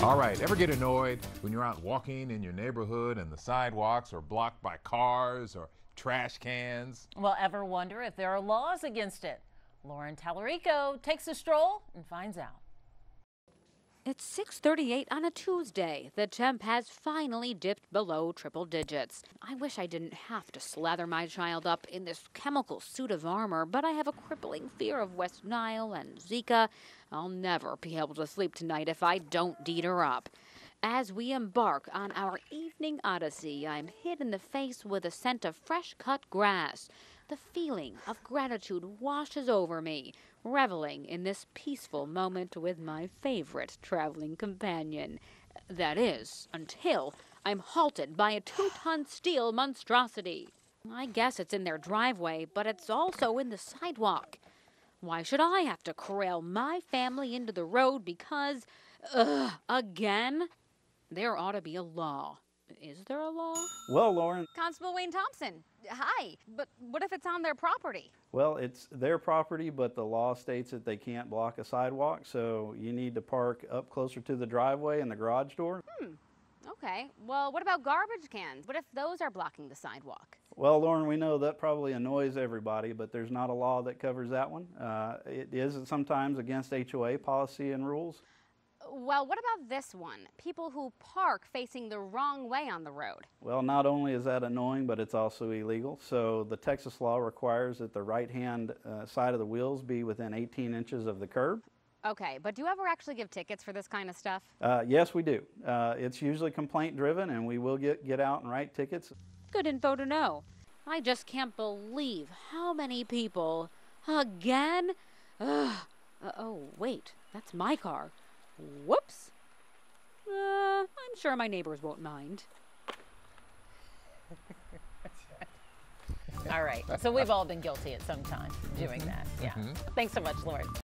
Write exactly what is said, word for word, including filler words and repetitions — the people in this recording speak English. All right, ever get annoyed when you're out walking in your neighborhood and the sidewalks are blocked by cars or trash cans? Well, ever wonder if there are laws against it? Lauren Talarico takes a stroll and finds out. It's six thirty-eight on a Tuesday. The temp has finally dipped below triple digits. I wish I didn't have to slather my child up in this chemical suit of armor, but I have a crippling fear of West Nile and Zika. I'll never be able to sleep tonight if I don't deed her up. As we embark on our evening odyssey, I'm hit in the face with a scent of fresh-cut grass. The feeling of gratitude washes over me, reveling in this peaceful moment with my favorite traveling companion. That is, until I'm halted by a two-ton steel monstrosity. I guess it's in their driveway, but it's also in the sidewalk. Why should I have to corral my family into the road because, ugh, again? There ought to be a law. Is there a law? Well, Lauren. Constable Wayne Thompson, hi. But what if it's on their property? Well, it's their property, but the law states that they can't block a sidewalk, so you need to park up closer to the driveway and the garage door. Hmm. Okay. Well, what about garbage cans? What if those are blocking the sidewalk? Well, Lauren, we know that probably annoys everybody, but there's not a law that covers that one. Uh, it is sometimes against H O A policy and rules. Well, what about this one? People who park facing the wrong way on the road. Well, not only is that annoying, but it's also illegal. So the Texas law requires that the right-hand uh, side of the wheels be within eighteen inches of the curb. Okay, but do you ever actually give tickets for this kind of stuff? Uh, yes, we do. Uh, it's usually complaint-driven, and we will get, get out and write tickets. Good info to know. I just can't believe how many people, again? Ugh. Uh, oh, wait, that's my car. Whoops. Uh, I'm sure my neighbors won't mind. All right, so we've all been guilty at some time doing that. Yeah. Mm-hmm. Thanks so much, Lauren.